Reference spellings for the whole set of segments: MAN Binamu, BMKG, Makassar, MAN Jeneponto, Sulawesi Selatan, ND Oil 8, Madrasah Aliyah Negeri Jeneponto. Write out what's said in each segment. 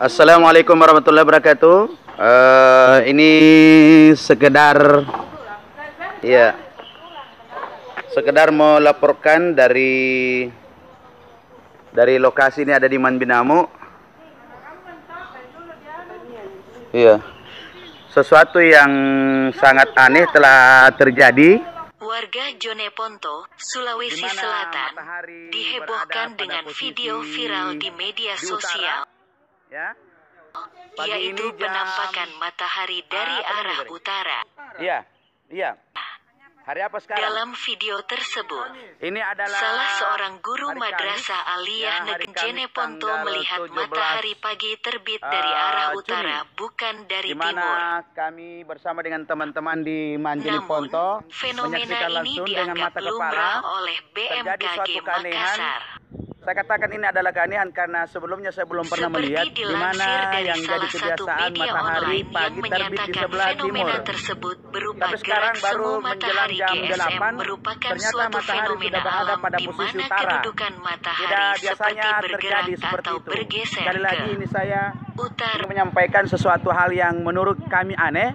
Assalamualaikum warahmatullahi wabarakatuh. Ini sekedar ya, sekedar melaporkan dari lokasi ini, ada di MAN Binamu. Iya. Sesuatu yang sangat aneh telah terjadi. Warga Jeneponto, Sulawesi Selatan dihebohkan dengan video viral di media sosial, ya, yaitu penampakan matahari dari arah utara. Iya, iya. Hari apa sekarang? Dalam video tersebut, ini adalah salah seorang guru Madrasah Aliyah Negeri Jeneponto melihat matahari pagi terbit dari arah utara, bukan dari timur. Kami bersama dengan teman-teman di MAN Jeneponto, fenomena ini dianggap lumrah oleh BMKG Makassar. Saya katakan ini adalah keanehan karena sebelumnya saya belum pernah melihat di mana yang jadi kebiasaan matahari pagi terbit di sebelah timur. Tapi sekarang baru menjelang jam 8, ternyata matahari sudah berada pada posisi utara. Tidak biasanya terjadi seperti itu. Sekali lagi ini saya menyampaikan sesuatu hal yang menurut kami aneh,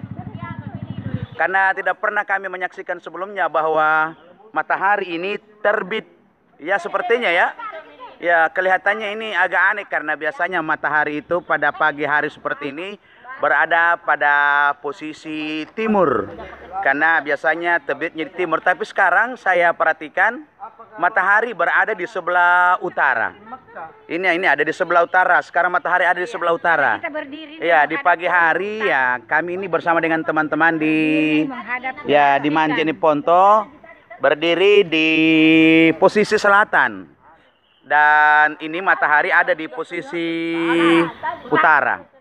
karena tidak pernah kami menyaksikan sebelumnya bahwa matahari ini terbit. Ya sepertinya ya. Ya, kelihatannya ini agak aneh karena biasanya matahari itu pada pagi hari seperti ini berada pada posisi timur. Karena biasanya terbitnya di timur, tapi sekarang saya perhatikan matahari berada di sebelah utara. Ini ada di sebelah utara. Sekarang matahari ada di sebelah utara. Ya, di pagi hari ya kami ini bersama dengan teman-teman di MAN Jeneponto berdiri di posisi selatan. Dan ini matahari ada di posisi utara.